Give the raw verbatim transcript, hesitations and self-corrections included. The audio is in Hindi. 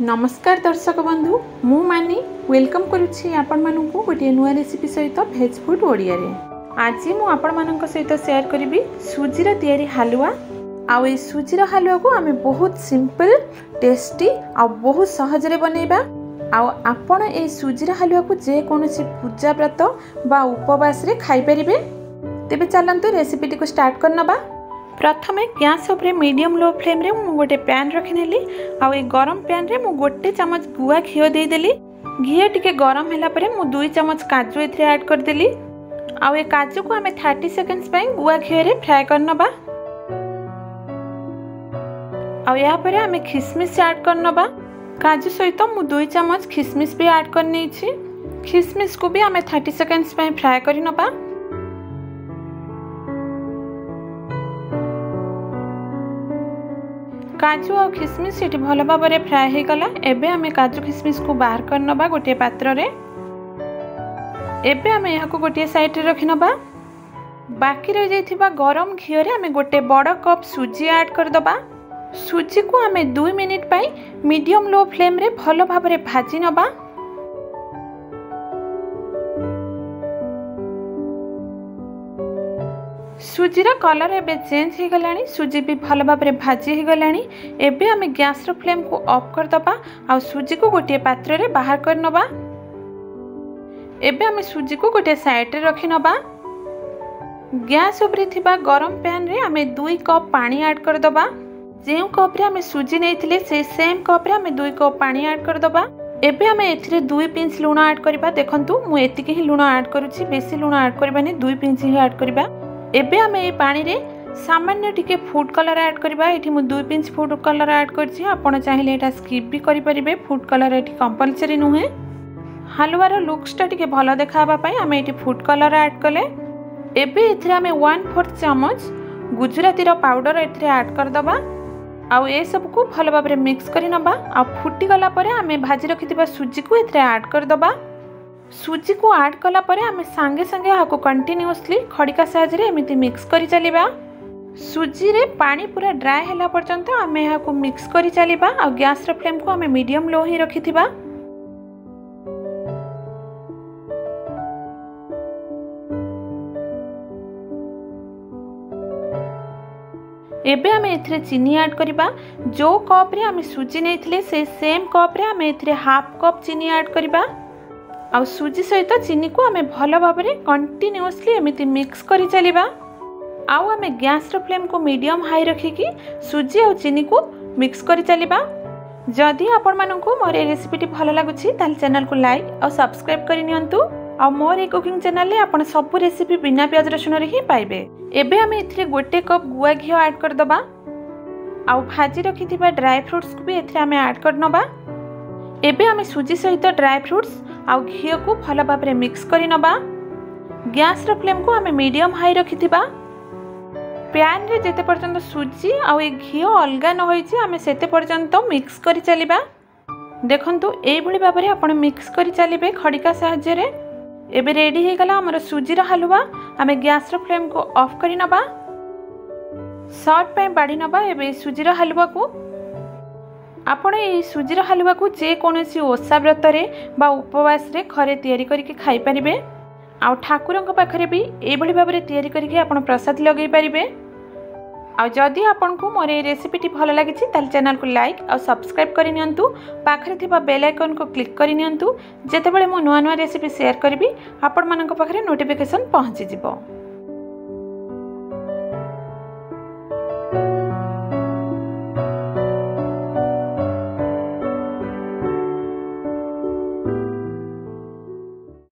नमस्कार दर्शक बंधु मु मानी वेलकम करुच्ची आपण मानू गोटे नुआ रेसिपी सहित भेज फूड ओडिया रे। आज मु आपण मानक सहित शेयर करी सुजीर तैयारी हालुआ। आउ ए सुजीर हालुआ को आमे बहुत सिंपल टेस्टी आ बहुत सहज रे बनैबा। आउ आपण ए सुजीर हालुआ को जे कोनोसी पूजा व्रत बा उपवास रे खाइ परिबे। तेबे चलंतु रेसिपी टी को स्टार्ट करनबा। प्रथमे गैस उपरे मीडियम लो फ्लेम रे मु गोटे पैन रखिनेली। आ गरम पैन रे मु गोटे चमच गुआ घी दे देली। घी टिके गरम होला परे मु दुई चमच काजू एथरे ऐड कर देली। आ ए काजू को हमें तीस सेकंड्स पई गुआ घी रे फ्राई करनबा। आ या परे हमें खिसमिस ऐड करनबा। काजू सहित मु दुई चमच खिसमिस भी ऐड करनी छी। खिसमिस को भी हमें तीस सेकंड्स पई फ्राई करनबा। काजू और खिसमिस ये भल भाव फ्राए हो गला। एबे आमे काजू खिसमिस को बाहर कर नबा गोटे पात्र रे। एबे आमे यहाँको गोटे साइड रखी नबा। बाकी रही जाइथिबा गरम घी रे आमे गोटे बड़ कप सुजी ऐड कर दबा। सुजी को आमे दो मिनिट पाई मीडियम लो फ्लेम रे भल भाव भाजी नबा। सुजीर कलर एवं चेंज हो गलानी। सुजी भी भल भाव भाजी हो गलानी। एबे आमे गैस रो फ्लेम को ऑफ कर दबा। आ सुजी को गोटे पात्र रे बाहर कर नबा। एबे आमे सुजी को गोटे साइड रे रखी नबा। गैस उपरे थिबा गरम पैन रे आमे दुई कप पानी ऐड कर दबा। जेउ कप रे आमे सुजी नेथिले से सेम कप रे आमे दुई कप पानी ऐड कर दबा। एबे आमे एथिरे दुई पिंच लूण ऐड करबा। देखंतु मु एतिके ही लूण ऐड करूची, बेसी लूण ऐड करबानी, दुई पिंच ही ऐड करबा। एबे आमे ए पानी रे सामान्य टिके फूड कलर ऐड करबा। एठी मु दो पिंच फूड कलर ऐड करछि। आपण चाहिले एटा स्किप भी करि परिबे। फूड कलर एठी कंपलसरी नुहे। हलवा रो लुक्स टा टिके भलो देखाबा पई आमे एठी फूड कलर ऐड कले। एबे एथरे आमे एक बटा चार चमच गुजराती रो पाउडर एथरे ऐड कर दबा। आ ए सब को भलो भाबरे मिक्स करि नबा। आ फुटी गला परे आमे भाजी रखितबा सुजी को एथरे ऐड कर दबा। सुजी को ऐड कला परे आमे सांगे सांगे हाको कंटिन्यूअसली खड़िका साइज रे एमिति मिक्स करी चलीबा। सुजी रे पानी पूरा ड्राई हैला पर्यंत आमे हाको मिक्स करी चलीबा। आ गैस रो फ्लेम को आमे मीडियम लो ही रखिथिबा। एबे आमे एथरे चीनी ऐड करबा। जो कप रे आमे सुजी नेथिले से सेम कप रे आमे एथरे हाफ कप चीनी ऐड करबा। आ सुजी सहित चीनी को आमे भल भाव कंटिन्यूअसली एमिति मिक्स करी चलीबा। आउ आमे गैस रो फ्लेम को मीडियम हाई रखिकी सुजी और चीनी को मिक्स करी चलीबा। जदि आपण माननकु मोर ए रेसिपीटी भल लागुछि ताल चैनल को लाइक और सब्सक्राइब करि नियंतु। आ मोर ए कुकिंग चैनल ले आपण सब रेसिपी बिना प्याज रसुन रे ही पाइबे। एबे आमे एथरे गोटे कप गुआ घी ऐड कर दबा। आ भाजी रखिथिबा ड्राई फ्रूट्स को भी एथरे आमे ऐड कर नबा। एबे आमे सुजी सहित ड्राई फ्रूट्स आ घी को भल भाव मिक्स करी नबा। गैस रो फ्लेम को आमे मीडियम हाई रखिथिबा। पैन रे जेते पर्यंत सुजी आ घी अलगा न होई छी आमे सेते पर्यंत मिक्स करी चलीबा। देखंतु एई भली भाव रे आपण मिक्स करी चलीबे खड़िका सहाय्य रे। एबे रेडी हे गला हमर सुजी रा हलवा। आमे गैस रो फ्लेम को ऑफ करी नबा। सर्व पई बाडी नबा। एबे सुजी रा हलवा को आपण ए सुजीर हलवा को जे कोनोसी ओसा व्रत रे बा उपवास रे घरे तयारी करके खाइ परिबे। आ ठाकुरंक पाखरे भी ए भली भाबरे तयारी करके आपण प्रसाद लगै परिबे। आ जदि आपनकु मोर ए रेसिपी टी भल लागिछि ताल चैनल को लाइक और सब्सक्राइब करि नियंतु। पाखरे थिबा बेल आइकन को क्लिक करि नियंतु। जेतेबेले मो नुवा नुवा रेसिपी शेयर करबी आपण मानक पाखरे नोटिफिकेशन पहुंचि जिवो।